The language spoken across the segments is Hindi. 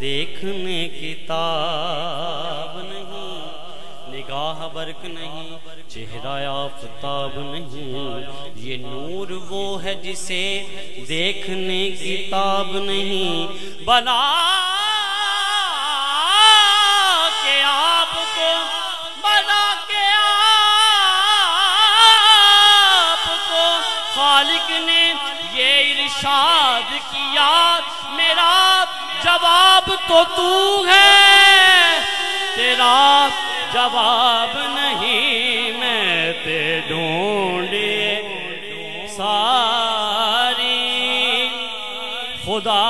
देखने किताब नहीं, निगाह बर्क नहीं, चेहरा आफताब नहीं, ये नूर वो है जिसे देखने किताब नहीं। बना के आपको, बना के आपको खालिक ने ये इरशाद किया, मेरा जवाब तो तू है, तेरा जवाब नहीं। मैं ते ढूंढे सारी खुदा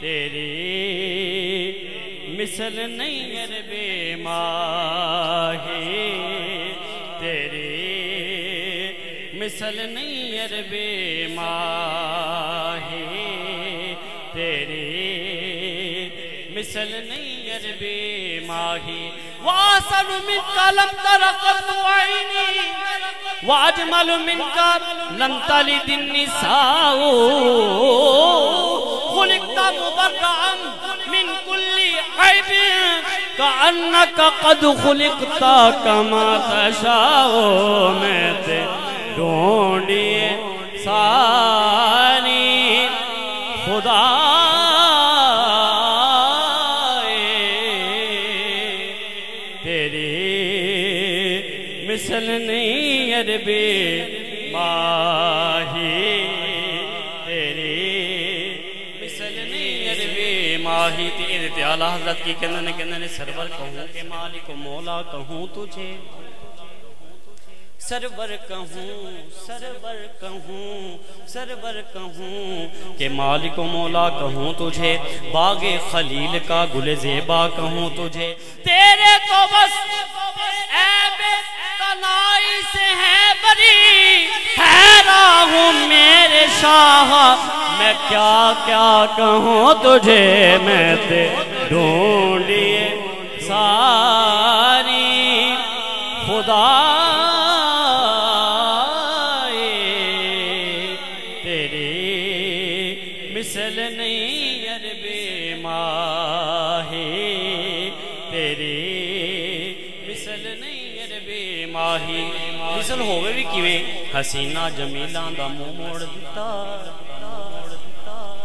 तेरी मिसल नहीं अरबे माही, तेरी मिसल नहीं अरबे माही, तेरी मिसल नहीं अरबे माही। वासल मिनका लम तरकत वाइनी, वाजमल मिनका लम तलिदिन निसाओ, खुलिकता मुबर्रअन मिन कुल्ली ऐबिन कअन्नका कद खुलिकता कमा तशाओ। मैं ते ढूंढे सारी खुदा तेरी मिसल नहीं अरबे माही, तेरी मिसल नहीं अरबे माही। तेरे आला हजरत की कहने सरवर कहूँ के मालिक मौला कहूँ तुझे, सरवर कहूँ, सरवर कहूँ, सरवर कहूँ के मालिक मौला कहूँ तुझे, बागे खलील का गुल ज़ेबा कहूँ तुझे। तेरे तो बस ऐबे तनाई से है बरी, हैरा हूँ मेरे शाह मैं क्या क्या कहूँ तुझे। मैं ते ढूंढे सारी खुदा मिसल नहीं अरबे माही, तेरी मिसल नहीं अरबे माही। मिसल होवे भी किवें, हसीना जमीला दा मुंह मोड़ दिता,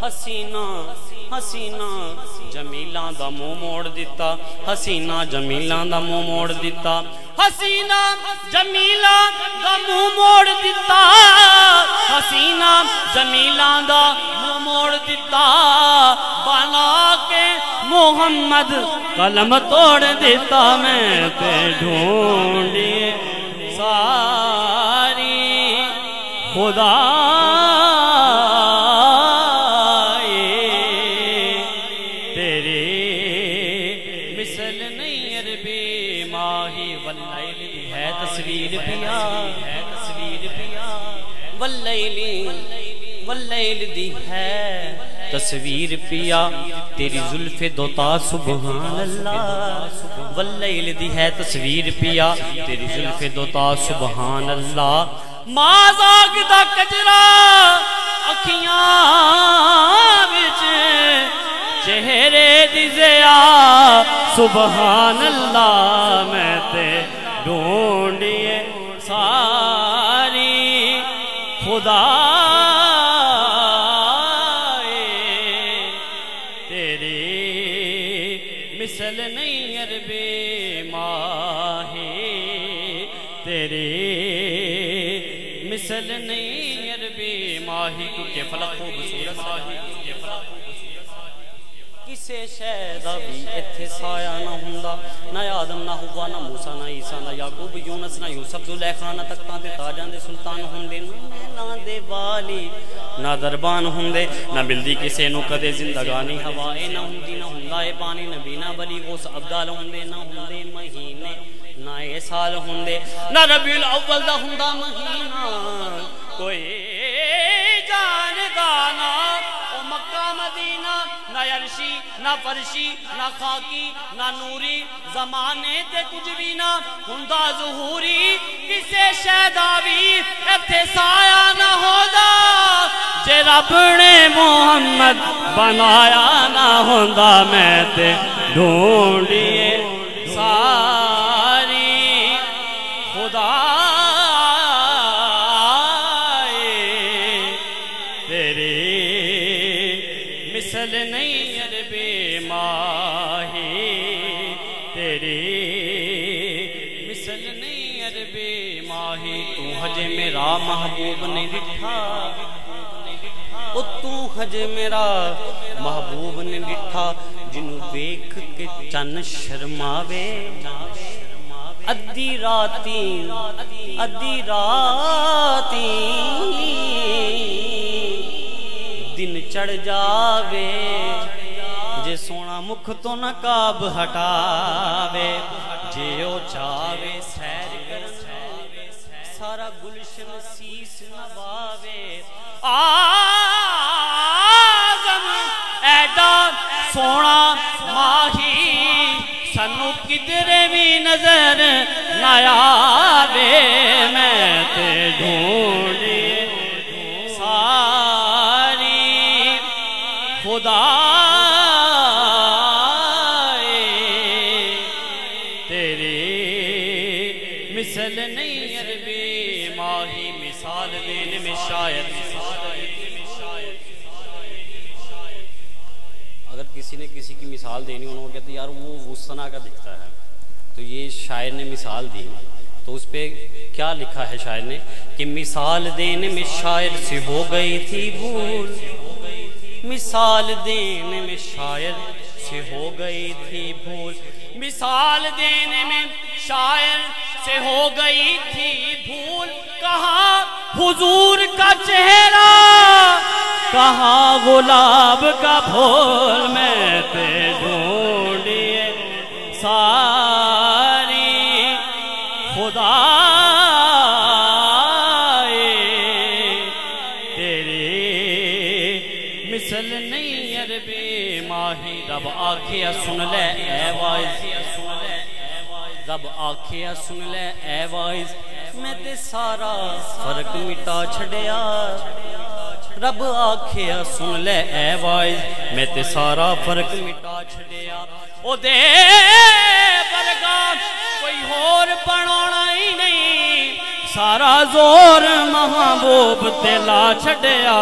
हसीना हसीना जमीला दा मुंह मोड़ दिता, हसीना जमीला दा मुंह मोड़ दिता, हसीना जमीला दा मुंह मोड़ दिता, हसीना जमीला दा मुंह मोड़ दिता, बना के मोहम्मद कलम तोड़ दिता। मैं ते ढूंढे सारी खुदा वल्लैल दी है तस्वीर पिया, तेरी जुल्फे दोता सुबहान अल्लाह, वल्लैल दी है तस्वीर पिया, तेरी जुल्फे दोता सुबहान अल्लाह। माजाग दा कजरा अखियां विच चेहरे दी ज़या सुबहान अल्लाह। मैं ते ढूंढिए सारी खुदा मिसल नहीं अरबे माही, तेरी मिसल नहीं अरबे माही। क्योंकि फलक खूबसूरत माही, किसे शह दा भी इत्थे साया ना हुंदा, ना आदम ना हुआ ना मूसा ना ईसा ना याकूब यूनस ना यूसुफ जुलैखा ना तख्तां ते ताजां दे सुल्तान हुंदे, ना मैलां दे वाली ना दरबान हुंदे, ना मिलदी किसे नू कदे जिंदगानी हवाए, ना हुंदी ना हुंदा ए पानी, ना बीना बली उस अब्दाल हुंदे, ना हुंदे महीने ना ए साल हुंदे, ना रबीउल अव्वल दा हुंदा महीना कोई जानदा ना, ओ मक्का मदीना ना अर्शी ना फर्शी ना खाकी ना नूरी, जमाने ते कुछ भी ना हुंदा ज़हूरी, किसे शैदा भी इत्थे साया ना हो जे रब ने मोहम्मद बनाया ना होंदा मैं ते ढूंढिए सारी खुदाए तेरी मिसल नहीं अरबी माही तेरी मिसल नहीं अरबी माही तू हजे मेरा महबूब नहीं दिखा ओ तू हजे मेरा महबूब ने डिठा जिनू देख के चन शर्मावे अद्धी राती दिन चढ़ जावे जे सोना मुख तो नकाब हटावे जे ओ चावे सैर कर सारा गुलशन सीस नवावे आजम ऐडा सोना माही सानू किधरे भी नजर ना आवे मैं ते ढूंढे सारी खुदाए तेरी मिसल नहीं अरबी माही मिसाल देने में शायद किसी ने किसी की मिसाल देनी उन्होंने कहते यार वो सना का दिखता है तो ये शायर ने मिसाल दी तो उस पर क्या लिखा है शायर ने कि मिसाल देने में शायर से हो गई थी भूल मिसाल देने में शायर से हो गई थी भूल मिसाल देने में शायर से हो गई थी भूल कहाँ हुजूर का चेहरा कहाँ गुलाब का फूल मैं ते ढूंढिए सारी खुदाए तेरी मिसल नहीं अरबी माही रब आखिया सुन ले ऐ वाइज रब आखिया सुन ले ऐ वाइज मैं ते सारा फर्क मिटा छड़िया रब आखिया सुन ले ऐ वाइज मैं ते सारा फर्क मिटा छड़िया ओ दे बरगा कोई होर बनाना ही नहीं सारा जोर महबूब ते ला छड़िया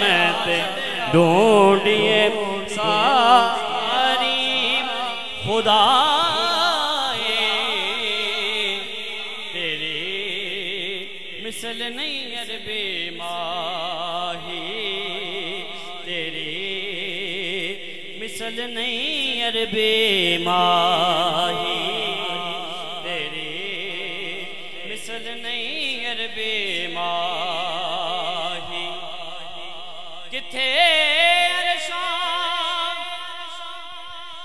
मैं ते ढूंढिए सारी खुदाए तेरी मिसल नहीं अरबी मिसल नहीं अरबी माही तेरी मिसल नहीं अरबी माही किथे अरशां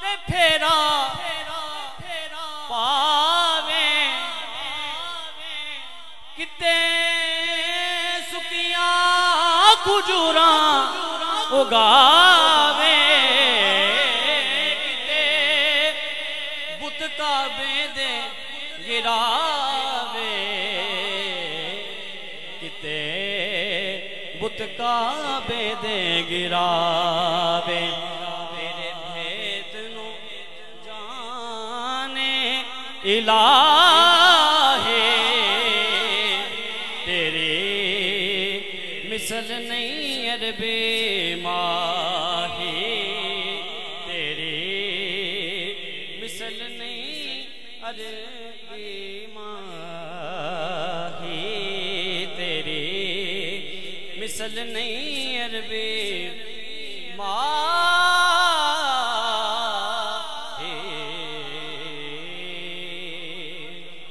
ते फेरा पावे किते सुकिया खजूरां उगावे गिरावे किते बुत काबे दे गिरावे तेरे भेद नु जाने इलाहे तेरी मिसल नहीं अरबी माही तेरी मिसल नहीं अरबी माही तेरी मिसल नहीं अरबी माही।